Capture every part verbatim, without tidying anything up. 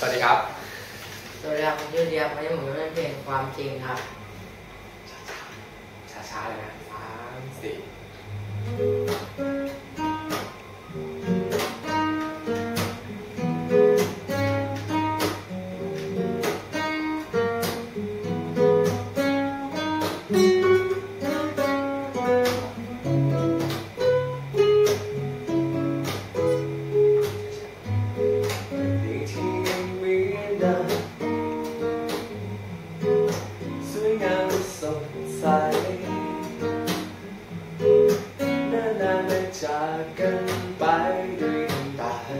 สวัสดีครับสวัสดีครับผมชื่อเดียร์ผมจะหมุนเรื่องเพลงความจริงครับช้าๆเลยนะสามสี่จากกันไปด้วยน้ำตาย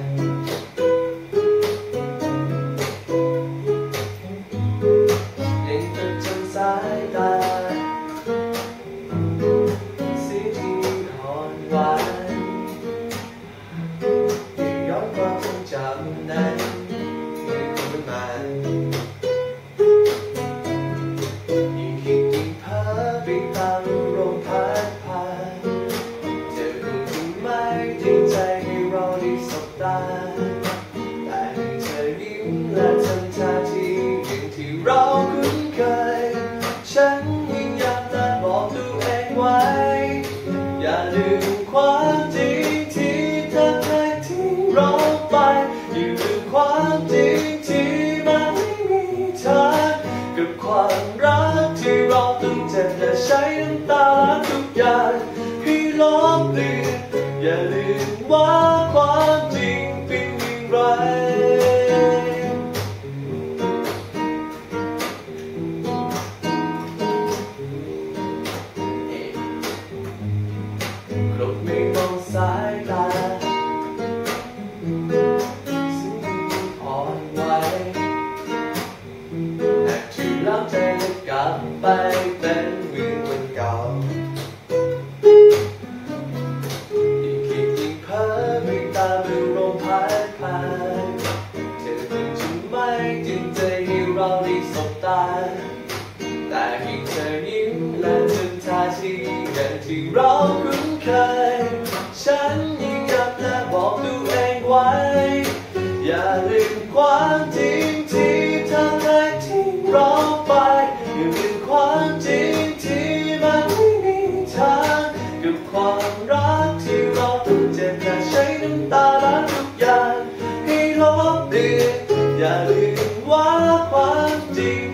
ังจดจำสายตาสิ่งที่อ่อนหวานยังย้อนความทรงจำนั้นที่คุณมายิ่งคิดยิ่งเพ้อไปตามลมพัดผ่านแต่เธอยิ้มและทำท่าที่อย่างที่เราคุ้นเคยฉันยิ่งอยากจะบอกตัวเองไว้อย่าลืมความจริงที่เธอเคยทิ้งเราไปอย่าลืมความจริงที่มันมีเธอกับความรักที่เราต้องเจ็บและใช้น้ำตาทุกอย่างให้ลบเลือนอย่าลืมว่าความจริงเป็นอย่างไรกลบไม่มองสายตาซึ่งอ่อนไหวแต่ที่แล้วใจจะกลับไปเป็นเหมือนวันเก่าแต่ยิ่งเธอยิ้มและทำท่าที่อย่างที่เราคุ้นเคยฉันยิ่งอยากจะบอกตัวเองไว้อย่าลืมความจริงที่เธอเคยทิ้งเราไปอย่าลืมความจริงที่มันไม่มีทางกับความรักที่เราต้องเจ็บและใช้น้ำตาล้างทุกอย่างให้ลบเลือนอย่าลืมว่าความจริง